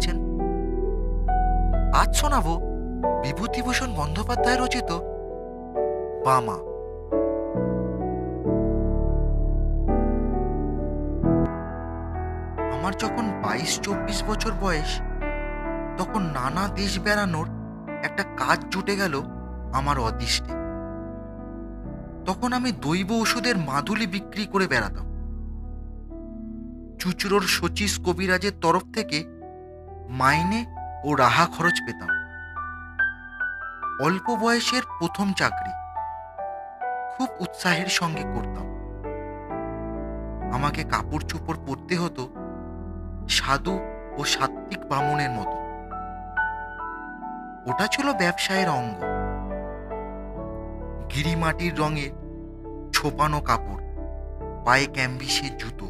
আছেন। আজ শোনাবো বিভূতিভূষণ বন্দ্যোপাধ্যায় রচিত বামা। আমার যখন ২২-২৪ বছর বয়স, তখন নানা দেশ বেড়ানোর একটা কাজ জুটে গেল আমার অদৃষ্টে। তখন আমি দৈব ওষুধের মাদুলি বিক্রি করে বেড়াতাম। চুচড়োর শচীশ কবিরাজের তরফ থেকে মাইনে ও রাহা খরচ পেতাম। অল্প বয়সের প্রথম চাকরি খুব উৎসাহের সঙ্গে করতাম। আমাকে কাপড় চোপড় পরতে হতো সাধু ও সাত্ত্বিক ব্রাহ্মণের মতো। ওটা ছিল ব্যবসায়ের অঙ্গ। গিরিমাটির রঙের ছোপানো কাপড়, পায়ে ক্যাম্বিসের জুতো,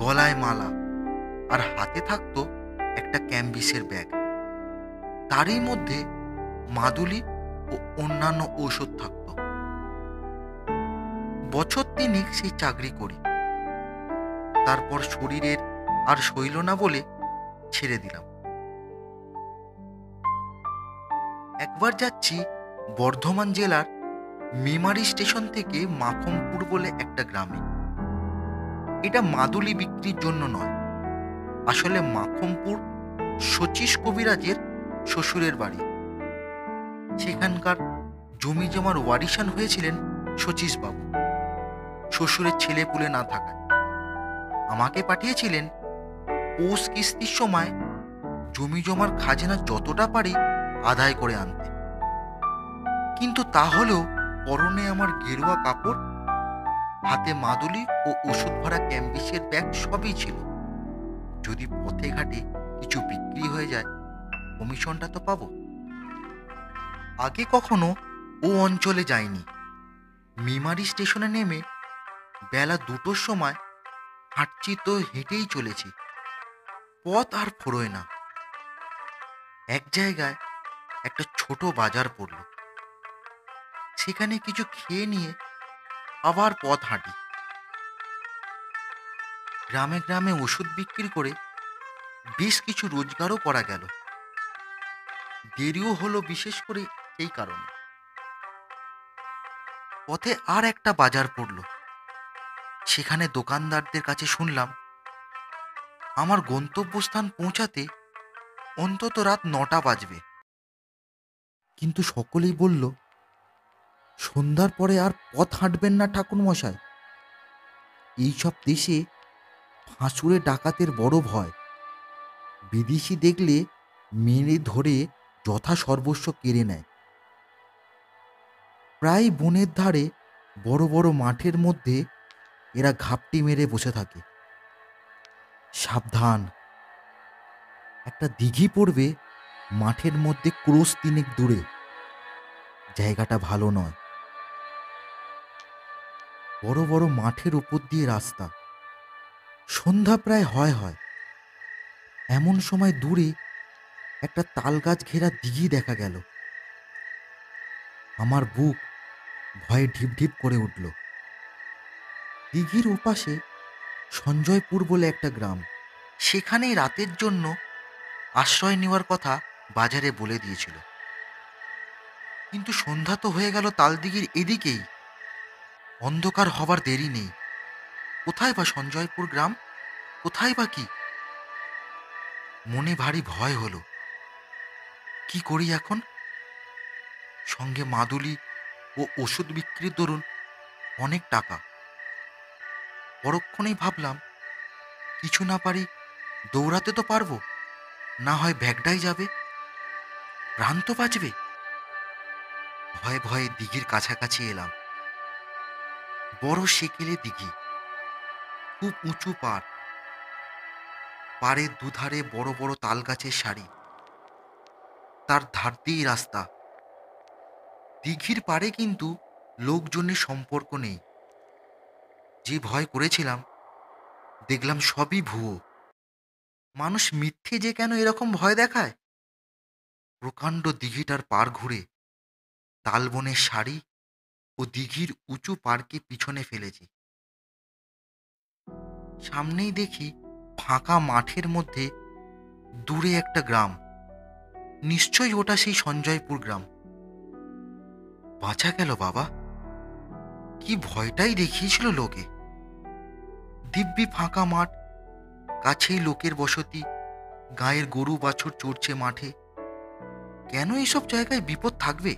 গলায় মালা, আর হাতে থাকতো একটা ক্যাম্বিসের ব্যাগ। তারই মধ্যে মাদুলি ও অন্যান্য ঔষধ থাকত। বছর তিনেক সেই চাকরি করি, তারপর শরীরের আর সইল না বলে ছেড়ে দিলাম। একবার যাচ্ছি বর্ধমান জেলার মেমারি স্টেশন থেকে মাখমপুর বলে একটা গ্রামে। এটা মাদুলি বিক্রির জন্য নয়, আসলে মাখমপুর শচীশ কবিরাজের শ্বশুরের বাড়ি। সেখানকার জমি জমার ওয়ারিশান হয়েছিলেন শচীশবাবু। শ্বশুরের ছেলে পুলে না থাকায় আমাকে পাঠিয়েছিলেন পৌষ কিস্তির সময় জমি জমার খাজনা যতটা পারি আদায় করে আনতে। কিন্তু তা হলেও পরনে আমার গেরুয়া কাপড়, হাতে মাদুলি ও ওষুধ ভরা ক্যাম্বিসের ব্যাগ সবই ছিল। যদি পথে ঘাটে কিছু বিক্রি হয়ে যায় কমিশনটা তো পাবো। আগে কখনো ও অঞ্চলে যাইনি। মেমারি স্টেশনে নেমে বেলা 2টোর সময় হাঁটছি, তো হেঁটেই চলেছি, পথ আর ফুরোয় না। এক জায়গায় একটা ছোট বাজার পড়ল, সেখানে কিছু খেয়ে নিয়ে আবার পথ হাঁটি। গ্রামে গ্রামে ওষুধ বিক্রি করে বেশ কিছু রোজগারও করা গেল। দেরিও হলো বিশেষ করে এই কারণে। পথে আর একটা বাজার পড়ল, সেখানে দোকানদারদের কাছে শুনলাম আমার গন্তব্যস্থান পৌঁছাতে অন্তত রাত 9টা বাজবে। কিন্তু সকলেই বলল, সন্ধ্যার পরে আর পথ হাঁটবেন না ঠাকুরমশাই, এইসব দেশে ফাঁসুড়ে ডাকাতের বড় ভয়, বিদেশি দেখলে মেরে ধরে যথা সর্বস্ব কেড়ে নেয়। প্রায় বনের ধারে বড় বড় মাঠের মধ্যে এরা ঘাপটি মেরে বসে থাকে। সাবধান, একটা দিঘি পড়বে মাঠের মধ্যে ক্রোশ 3 দূরে, জায়গাটা ভালো নয়। বড় বড় মাঠের উপর দিয়ে রাস্তা, সন্ধ্যা প্রায় হয়। এমন সময় দূরে একটা তালগাছ ঘেরা দিঘি দেখা গেল। আমার বুক ভয়ে ঢিপঢিপ করে উঠল। দিঘির ওপাশে সঞ্জয়পুর বলে একটা গ্রাম, সেখানেই রাতের জন্য আশ্রয় নেওয়ার কথা বাজারে বলে দিয়েছিল। কিন্তু সন্ধ্যা তো হয়ে গেল তালদিঘির এদিকেই, অন্ধকার হবার দেরি নেই। কোথায় বা সঞ্জয়পুর গ্রাম, কোথায় বা কি? মনে ভারী ভয় হলো। কি করি এখন? সঙ্গে মাদুলি ও ওষুধ বিক্রির দরুন অনেক টাকা। পরক্ষণেই ভাবলাম, কিছু না পারি দৌড়াতে তো পারবো, না হয় ব্যাগটাই যাবে, প্রাণ তো বাঁচবে। ভয়ে ভয়ে দিঘির কাছাকাছি এলাম। বড় সেকেলে দিঘি, খুব উঁচু পাড়। পাড়ের দুধারে বড় বড় তাল গাছের সারি, তার ধার দিয়ে রাস্তা। দিঘির পাড়ে কিন্তু লোকজনের সম্পর্ক নেই। যে ভয় করেছিলাম দেখলাম সবই ভুয়ো। মানুষ মিথ্যে যে কেন এরকম ভয় দেখায়। প্রকাণ্ড দিঘিটার পাড় ঘুরে তালবনের সারি ও দিঘির উঁচু পাড়কে পিছনে ফেলেছি। সামনেই দেখি ফাঁকা মাঠের মধ্যে दूरे एक ग्राम, निश्चय ओटा सेई सञ्जयपुर ग्राम। बाँचा गेल बाबा, कि भयटाई देखिएछिलो लोके। दिव्य फाँका माठ, काछेई लोकेर बसती, गायेर गरु बाछुर चरछे माठे। केन एइसब जायगाय विपद थाकबे?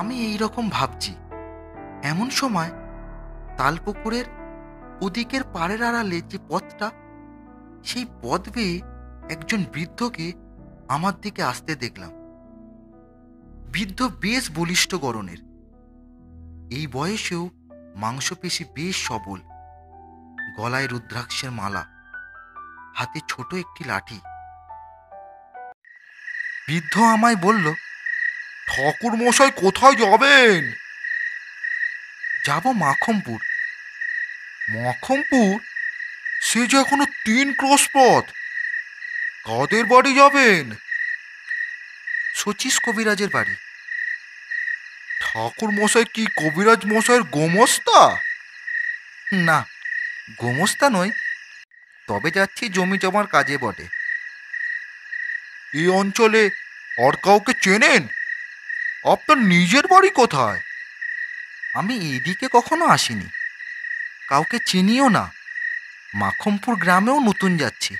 आमी एई रकम भाबछि। एमन समय तालपुकुरेर ओदिकेर पाड़ेर आड़ाले जे पथटा, सेई पथ बेये एकजन वृद्धके आमार दिके आसते देखलाम। बृद्ध बेश बलिष्ठ गड़नेर, एई बयसेओ मांसपेशी बेश सबल। गलाय रुद्राक्षेर माला, हाथे छोटो एकटी लाठी। बृद्ध आमाय बोल्लो, ठाकुर मशाई कोथाय जाबेन? जाबो माखमपुर। माखमपुर? से जे एखोनो 3 क्रॉस पथ, कादेर बाड़ी जाबेन? शचीश कबिराजेर बाड़ी। ठाकुर मशाई कि कबिराज मशाईर गोमस्ता? ना, गोमस्ता नय, तबे जाच्छी जमी जमार काजे बटे। ए अंचले और काउके चेनेन? आपनार निजेर बाड़ी कोथाय? आमी एदिके कखनो आसिनी, काउके चिनिओ ना। माखमपुर ग्रामेओ नतून जाच्छी,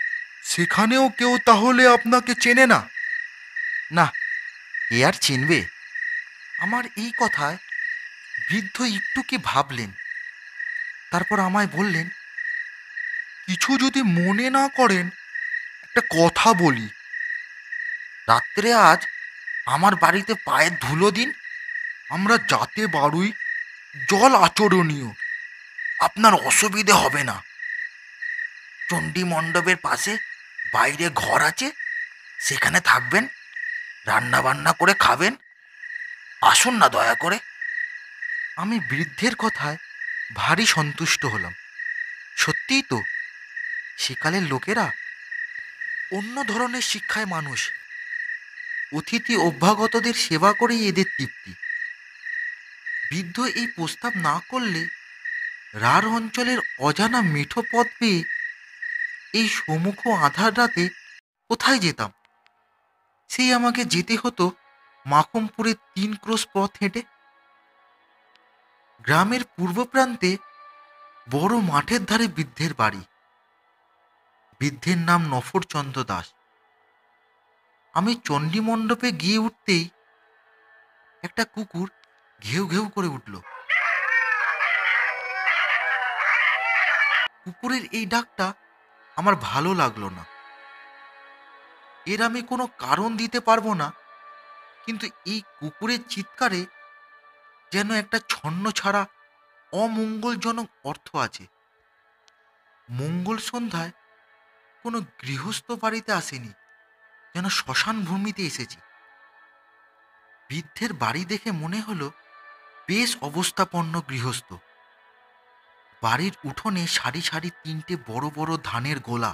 सेखानेओ केउ ताहले आपनाके चेने ना? ना, के आर चिनबे? आमार एई कथाय बृद्ध एकटू कि भाबलेन, तारपर आमाय बोललेन, किछु जोदि मने ना करेन एकटा कथा बोली। रात्रे आज आमार बाड़ीते पायेर धुलो दिन, आमरा जाते बारुई जल आचरणीय, आपनार असुविधा होबे ना। चंडी मंडपेर पाशे बाइरे घर आछे, सेखाने थाकबेन, रान्ना बान्ना करे खाबेन, आसुन ना दया करे। आमी बृद्धेर कथाय भारी सन्तुष्ट हलाम। सत्यिई तो सेकालेर लोकेरा अन्य धरनेर शिक्षाय मानुष, अतिथि अभ्यागतदेर सेवा करेई एदेर तृप्ति। बृद्ध एई प्रस्ताव ना करले रार अंचलेर अजाना मिठो पथ पेये एई सम्मुख आधार राते कोथाय जेताम? सेई आमाके जेते हतो माखमपुरे 3 क्रॉस पथ हेঁটে। ग्रामेर पूर्व प्रान्ते बड़ माठेर धारे बृद्धेर बाड़ी। बृद्धेर नाम नफर चंद्र दास। आमी चंडी मंडपे गिये उठतेई एकटा कुकुर घेउ घेउ करे उठल। कुकुरेर एई डाकटा आमार भालो लागलो ना। एर आमी कोनो कारण दिते पारबो ना, किन्तु एई कुकुरेर चित्कारे जेनो एकटा छन्न छाड़ा अमंगलजनक अर्थ आछे। मंगल सन्ध्याय कोनो गृहस्थ बाड़ीते आसेनी, जेन शशान भूमिते एसेछि। बृद्धेर बाड़ी देखे मने हलो बेश अवस्थापन्न गृहस्थ। बाड़ीर उठोने सारी सारी 3টে बड़ बड़ धानेर गोला,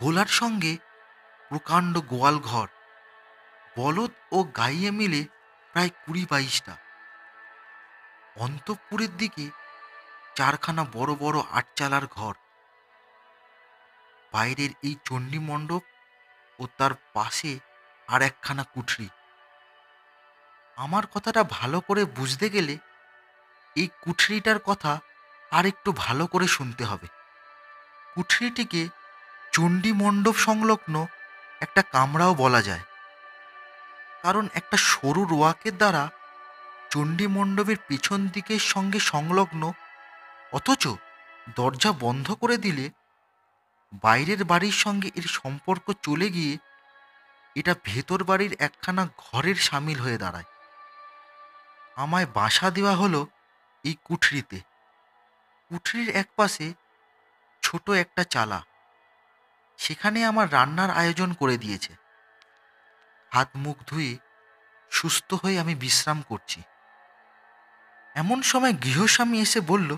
गोलार संगे प्रकांड गोयाल घर। बलद ओ गाइये मिले प्राय 20-22टा। अंतपुरेर दिके 4খানা बड़ बड़ आटचालार घर। बाइरेर एई चंडी मंडप और तार पाशे आर एकखाना कुठरी। आमार कथाटा भालो करे बुझते गेले एई कुठरीटार कथा आर एकटू भालो करे शुनते हबे। कुठरीटिके चंडी मंडप संलग्न एकटा कामड़ाओ बला जाय, कारण एकटा सरु रोयाकेर द्वारा चंडी मंडपेर पेछन दिकेर संगे संलग्न, अथच दरजा बंध करे दिले बाइरेर बाड़ीर संगे एर सम्पर्क चले गिये एटा भेतर बाड़ीर एकखाना घरेर शामिल हये दाड़ाय। आमाय बासा देवा हलो एई कुठरीते। कुठरीर एक पाशे छोटो एकटा चाला, सेखाने आमार रान्नार आयोजन करे दियेछे। हाथ मुख धुये सुस्थ हये आमी विश्राम करछि। एमन समय गृहस्वामी एसे बोल्लो,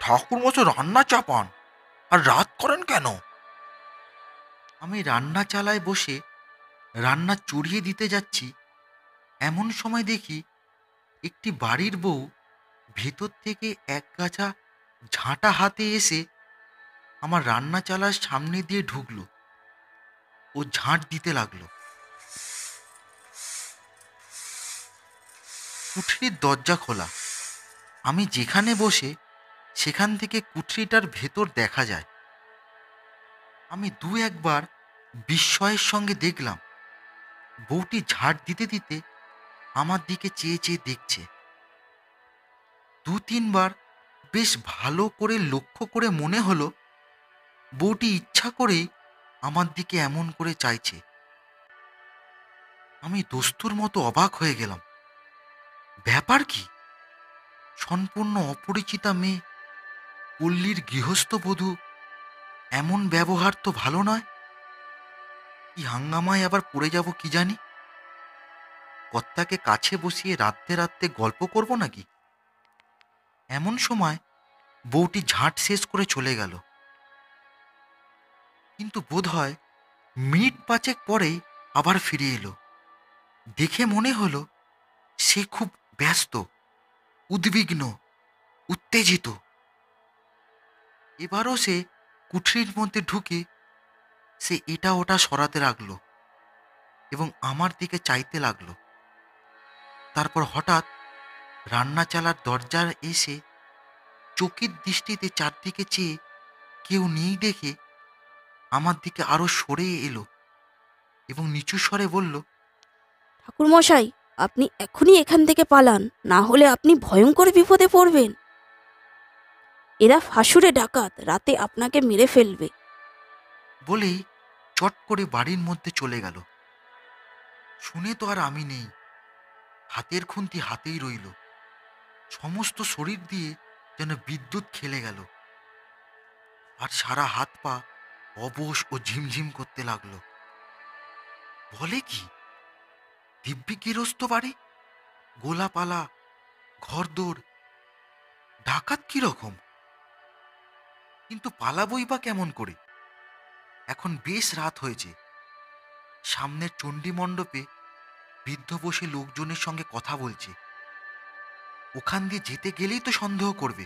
ठाकुर मशाई रान्ना चापान और रात करें केन? आमी रान्ना चालाय बसे रान्ना चढ़िए दीते जाच्छि, एमन समय देखी एकटी बाड़ीर बऊ भेतर थेके एक गाछा झाँटा हाथे एसे আমার রান্না চালার সামনে দিয়ে ঢুকলো ও ঝাঁট দিতে লাগলো। কুঠরির দরজা খোলা, আমি যেখানে বসে সেখান থেকে কুঠরিটার ভেতর দেখা যায়। আমি দু একবার বিস্ময়ের সঙ্গে দেখলাম বউটি ঝাঁট দিতে দিতে আমার দিকে চেয়ে চেয়ে দেখছে। দু তিনবার বেশ ভালো করে লক্ষ্য করে মনে হলো বউটি ইচ্ছা করেই আমার দিকে এমন করে চাইছে। আমি দস্তুর মতো অবাক হয়ে গেলাম, ব্যাপার কি? সম্পূর্ণ অপরিচিতা মেয়ে, পল্লীর গৃহস্থ বধূ, এমন ব্যবহার তো ভালো নয়। কি হাঙ্গামায় আবার পড়ে যাব কি জানি। কর্তাকে কাছে বসিয়ে রাত্রে রাত্রে গল্প করব নাকি? এমন সময় বউটি ঝাঁট শেষ করে চলে গেল, কিন্তু বোধ হয় মিনিট পাঁচেক পরেই আবার ফিরে এলো। দেখে মনে হলো সে খুব ব্যস্ত, উদ্বিগ্ন, উত্তেজিত। এবারও সে কুঠরির মধ্যে ঢুকে সে এটা ওটা সরাতে লাগলো এবং আমার দিকে চাইতে লাগলো। তারপর হঠাৎ রান্না চালার দরজার এসে চকিত দৃষ্টিতে চারদিকে চেয়ে কেউ নেই দেখে আমার দিকে আরো সরে এলো এবং নিচু স্বরে বলল, ঠাকুরমশাই, আপনি এখনই এখান থেকে পালান, না হলে আপনি ভয়ঙ্কর বিপদে পড়বেন। এরা ফাঁসুরে ডাকাত, রাতে আপনাকে মেরে ফেলবে। বলেই চট করে বাড়ির মধ্যে চলে গেল। শুনে তো আর আমি নেই, হাতের খুন্তি হাতেই রইল। সমস্ত শরীর দিয়ে যেন বিদ্যুৎ খেলে গেল আর সারা হাত পা অবশ ও ঝিমঝিম করতে লাগলো। বলে কি, দিব্যি গৃহস্থ বাড়ি, গোলাপালা, ঘরদৌড়, ডাকাত কিরকম? কিন্তু পালাবই বা কেমন করে? এখন বেশ রাত হয়েছে। সামনের চণ্ডী মণ্ডপে বৃদ্ধ বসে লোকজনের সঙ্গে কথা বলছে। ওখান দিয়ে যেতে গেলেই তো সন্দেহ করবে।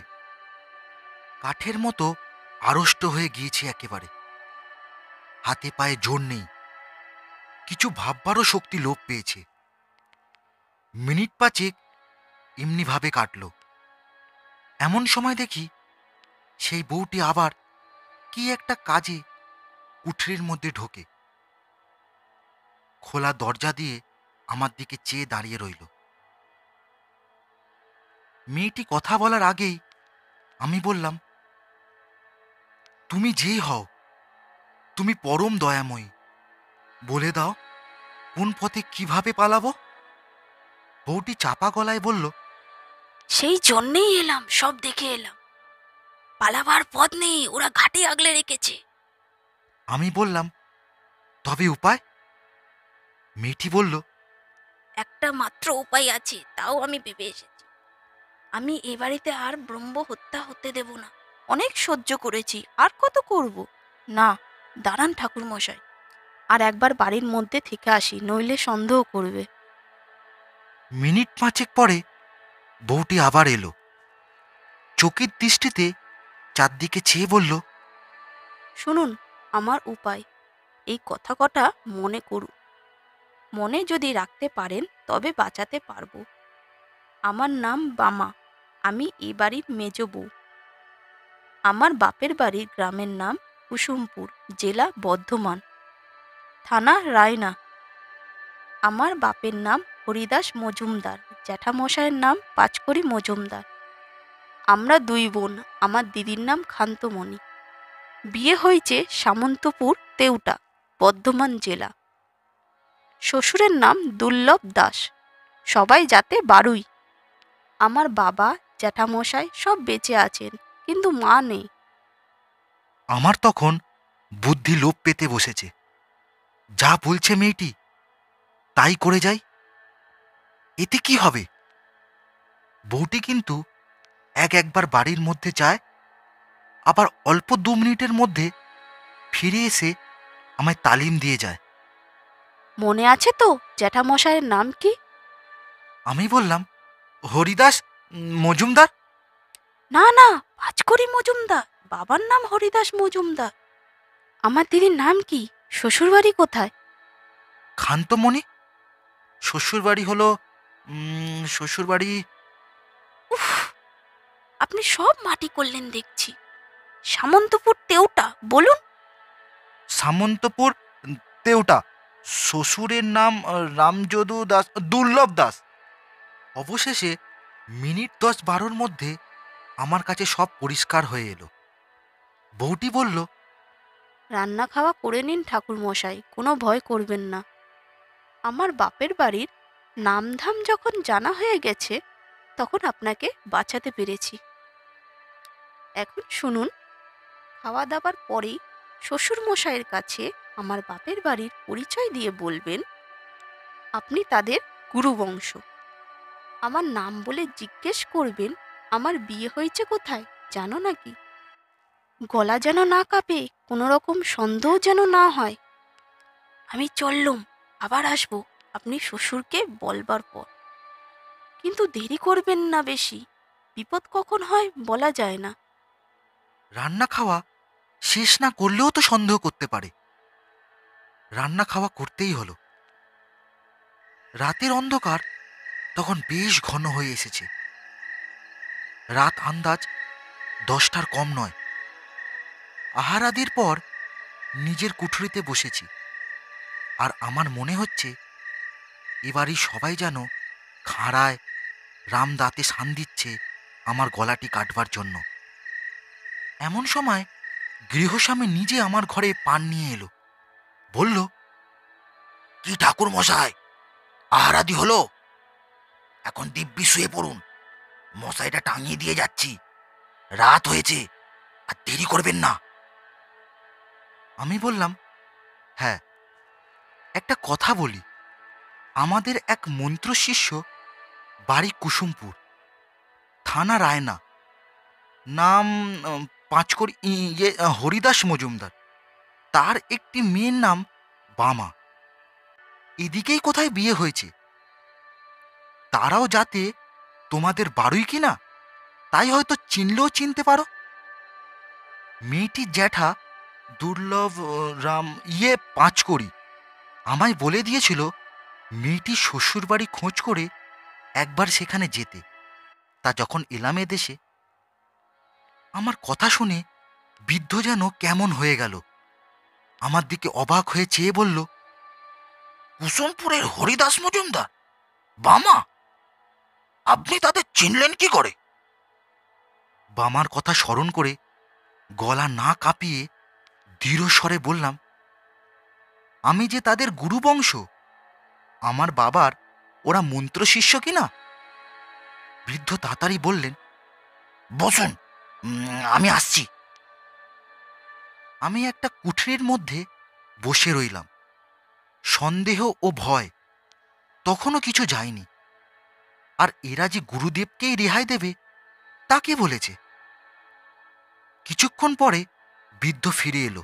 কাঠের মতো আড়ষ্ট হয়ে গিয়েছে একেবারে, হাতে পায়ে জোর নেই, কিছু ভাববারও শক্তি লোপ পেয়েছে। মিনিট পাঁচেক এমনিভাবে কাটল। এমন সময় দেখি সেই বউটি আবার কি একটা কাজে কুঠরির মধ্যে ঢোকে, খোলা দরজা দিয়ে আমার দিকে চেয়ে দাঁড়িয়ে রইল। মেয়েটি কথা বলার আগেই আমি বললাম, তুমি যেই হও, তুমি পরম দয়াময়ী, বলে দাও কোন পথে কিভাবে পালাবো। বউটি চাপা গলায় বলল, সেই জন্যেই এলাম, সব দেখে এলাম, পালাবার পথ নেই, ওরা ঘাটে আগলে রেখেছে। আমি বললাম, তবে উপায়? মেয়েটি বলল, একটা মাত্র উপায় আছে, তাও আমি ভেবে এসেছি। আমি এ বাড়িতে আর ব্রহ্ম হত্যা হতে দেব না, অনেক সহ্য করেছি, আর কত করব? না, দাঁড়ান ঠাকুরমশাই, আর একবার বাড়ির মধ্যে থেকে আসি, নইলে সন্দেহ করবে। মিনিট পাঁচেক পরে বউটি আবার এলো, চকিত দৃষ্টিতে চারদিকে চেয়ে বলল, শুনুন আমার উপায়, এই কথা কটা মনে করুন, মনে যদি রাখতে পারেন তবে বাঁচাতে পারব। আমার নাম বামা, আমি এই বাড়ির মেজ বউ। আমার বাপের বাড়ির গ্রামের নাম কুসুমপুর, জেলা বর্ধমান, থানা রায়না। আমার বাপের নাম হরিদাস মজুমদার, জ্যাঠামশায়ের নাম পাঁচকরি মজুমদার। আমরা দুই বোন, আমার দিদির নাম খান্তমণি, বিয়ে হয়েছে সামন্তপুর তেউটা, বর্ধমান জেলা। শ্বশুরের নাম দুর্লভ দাস, সবাই যাতে বারুই। আমার বাবা, জ্যাঠামশাই সব বেঁচে আছেন, কিন্তু মা নেই। আমার তখন বুদ্ধি লোপ পেতে বসেছে। যা বলছে মেয়েটি তাই করে যাই, এতে কি হবে? বউটি কিন্তু একবার বাড়ির মধ্যে যায়, আবার অল্প দু মিনিটের মধ্যে ফিরে এসে আমায় তালিম দিয়ে যায়। মনে আছে তো জ্যাঠামশায়ের নাম কি? আমি বললাম, হরিদাস মজুমদার। না না, পাঁচকরি মজুমদার, বাবার নাম হরিদাস মজুমদার। আমার দিদির নাম কি? শ্বশুরবাড়ি কোথায়? খান্তমণি। শ্বশুরবাড়ি হলো শ্বশুরবাড়ি। উফ, আপনি সব মাটি করলেন দেখছি। সামন্তপুর তেওটা বলুন। সামন্তপুর তেওটা। শ্বশুরের নাম রামজদু দাস, দুর্লভ দাস। অবশেষে মিনিট 10-12 মধ্যে আমার কাছে সব পরিষ্কার হয়ে এলো। বউটি বলল, রান্না খাওয়া করে নিন ঠাকুরমশাই, কোনো ভয় করবেন না। আমার বাপের বাড়ির নামধাম যখন জানা হয়ে গেছে তখন আপনাকে বাঁচাতে পেরেছি। এখন শুনুন, খাওয়া দাওয়ার পরেই শ্বশুরমশাইয়ের কাছে আমার বাপের বাড়ির পরিচয় দিয়ে বলবেন আপনি তাদের গুরুবংশ। আমার নাম বলে জিজ্ঞেস করবেন আমার বিয়ে হয়েছে কোথায় জানো নাকি। গলা যেন না কাঁপে, কোনো রকম সন্দেহ যেন না হয়। আমি চললুম, আবার আসবো আপনি শ্বশুরকে বলবার পর। কিন্তু দেরি করবেন না বেশি, বিপদ কখন হয় বলা যায় না। রান্না খাওয়া শেষ না করলেও তো সন্দেহ করতে পারে। রান্না খাওয়া করতেই হলো। রাতের অন্ধকার তখন বেশ ঘন হয়ে এসেছে। রাত আন্দাজ 10টার কম নয়। আহারাদির পর নিজের কুঠুরিতে বসেছি, আর আমার মনে হচ্ছে এবারই সবাই যেন খাঁড়ায় রাম দাঁতে শান দিচ্ছে আমার গলাটি কাটবার জন্য। এমন সময় গৃহস্বামী নিজে আমার ঘরে পান নিয়ে এলো। বলল, কি ঠাকুর মশাই, আহারাদি হলো? এখন দিব্যি শুয়ে পড়ুন, মশাইটা টাঙিয়ে দিয়ে যাচ্ছি। রাত হয়েছে, আর দেরি করবেন না। আমি বললাম, হ্যাঁ একটা কথা বলি, আমাদের এক মন্ত্র শিষ্য, বাড়ি কুসুমপুর, থানা রায়না, নাম পাঁচকড়ি হরিদাস মজুমদার, তার একটি মেয়ের নাম বামা, এদিকেই কোথায় বিয়ে হয়েছে। তারাও যাতে তোমাদের বাড়ুই কিনা, তাই হয়তো চিনলেও চিনতে পারো। মেয়েটির জ্যাঠা দুর্লভ রাম পাঁচকড়ি আমায় বলে দিয়েছিল মেয়েটি শ্বশুরবাড়ি খোঁজ করে একবার সেখানে যেতে। তা যখন এলাম এদেশে, আমার কথা শুনে বৃদ্ধ যেন কেমন হয়ে গেল। আমার দিকে অবাক হয়ে চেয়ে বলল, কুসুমপুরের হরিদাস মজুমদার, বামা, আপনি তাদের চিনলেন কি করে? বামার কথা স্মরণ করে গলা না কাঁপিয়ে দৃঢ় স্বরে বললাম, আমি যে তাদের গুরুবংশ, আমার বাবার ওরা মন্ত্র শিষ্য কিনা। বৃদ্ধ তাড়াতাড়ি বললেন, বসুন, আমি আসছি। আমি একটা কুঠরির মধ্যে বসে রইলাম। সন্দেহ ও ভয় তখনও কিছু যায়নি, আর এরা যে গুরুদেবকেই রেহাই দেবে তা কে বলেছে। কিছুক্ষণ পরে বৃদ্ধ ফিরে এলো,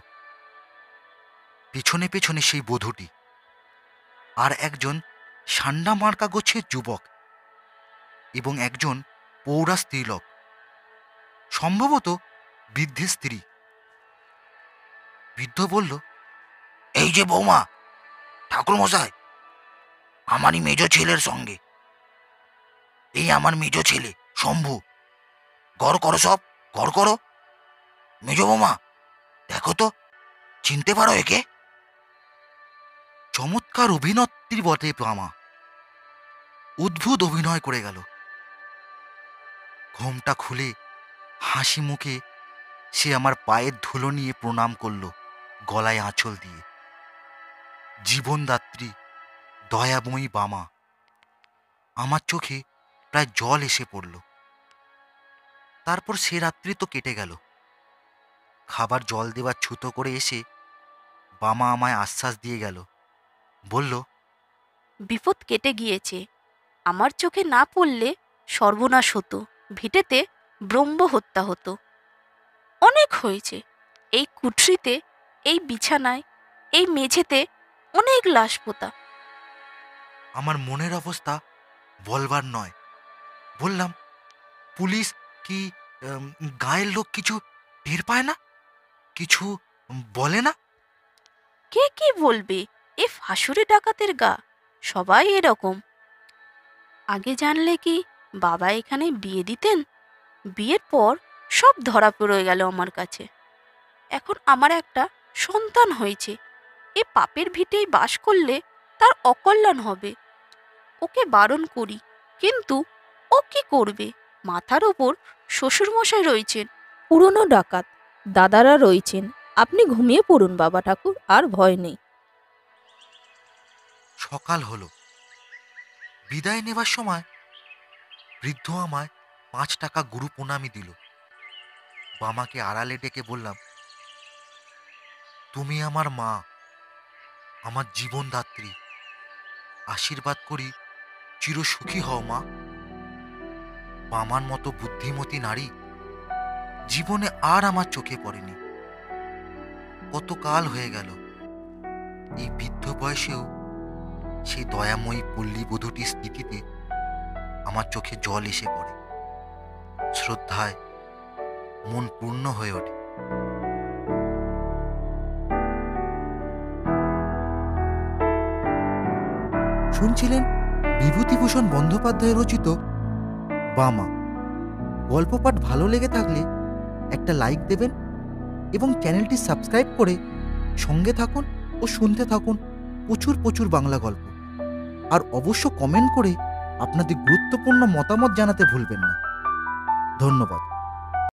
পেছনে পেছনে সেই বধূটি আর একজন সান্ডা মার্কা গোছের যুবক এবং একজন পৌরা স্ত্রীলোক, সম্ভবত বৃদ্ধের স্ত্রী। বৃদ্ধ বলল, এই যে বৌমা, ঠাকুরমশাই আমারই মেজ ছেলের সঙ্গে, এই আমার মেজ ছেলে শম্ভু। ঘর করো, সব ঘর করো। মেজ বৌমা, দেখো তো চিনতে পারো একে? চমৎকার অভিনেত্রী বটে প্রামা, অদ্ভুত অভিনয় করে গেল। ঘোমটা খুলে হাসি মুখে সে আমার পায়ের ধুলো নিয়ে প্রণাম করল গলায় আঁচল দিয়ে। জীবনদাত্রী দয়াময়ী বামা। আমার চোখে প্রায় জল এসে পড়ল। তারপর সে রাত্রি তো কেটে গেল। খাবার জল দেওয়ার ছুতো করে এসে বামা আমায় আশ্বাস দিয়ে গেল, বলল, বিপদ কেটে গিয়েছে। আমার চোখে না পড়লে সর্বনাশ হতো, ভিটেতে ব্রহ্ম হত্যা হতো। অনেক হয়েছে, এই কুঠরিতে, এই বিছানায়, এই মেঝেতে অনেক লাশ পোতা। আমার মনের অবস্থা বলবার নয়। বললাম, পুলিশ কি গায়ের লোক কিছু টের পায় না, কিছু বলে না। কে কি বলবে, এ ফাঁসুরে ডাকাতের গা, সবাই এরকম। আগে জানলে কি বাবা এখানে বিয়ে দিতেন? বিয়ের পর সব ধরা পড়ে গেল আমার কাছে। এখন আমার একটা সন্তান হয়েছে, এ পাপের ভিটেই বাস করলে তার অকল্যাণ হবে। ওকে বারণ করি, কিন্তু ও কি করবে? মাথার ওপর শ্বশুরমশাই রয়েছেন, পুরনো ডাকাত দাদারা রয়েছেন। আপনি ঘুমিয়ে পড়ুন বাবা ঠাকুর, আর ভয় নেই। সকাল হলো। বিদায় নেবার সময় বৃদ্ধ আমায় 5 টাকা গুরু প্রণামি দিল। বামাকে আড়ালে ডেকে বললাম, তুমি আমার মা, আমার জীবনদাত্রী, আশীর্বাদ করি চিরসুখী হও মা। বামার মতো বুদ্ধিমতী নারী জীবনে আর আমার চোখে পড়েনি। কত কাল হয়ে গেল, এই বৃদ্ধ বয়সেও সেই দয়াময়ী পল্লী বধূটির স্থিতিতে আমার চোখে জল এসে পড়ে, শ্রদ্ধায় মন পূর্ণ হয়ে ওঠে। শুনছিলেন বিভূতিভূষণ বন্দ্যোপাধ্যায় রচিত বামা। গল্প পাঠ ভালো লেগে থাকলে একটা লাইক দেবেন এবং চ্যানেলটি সাবস্ক্রাইব করে সঙ্গে থাকুন ও শুনতে থাকুন প্রচুর প্রচুর বাংলা গল্প। আর অবশ্য কমেন্ট করে আপনাদের গুরুত্বপূর্ণ মতামত জানাতে ভুলবেন না। ধন্যবাদ।